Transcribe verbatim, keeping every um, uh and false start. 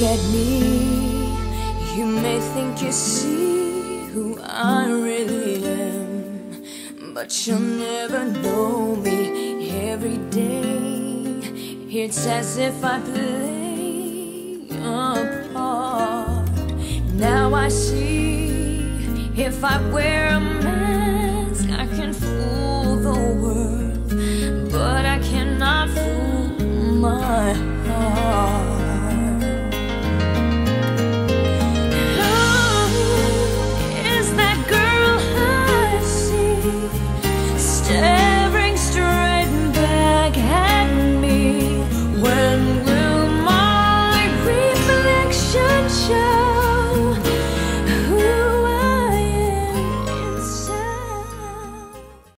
Look at me, you may think you see who I really am, but you'll never know me every day. It's as if I play a part. Now I see if I wear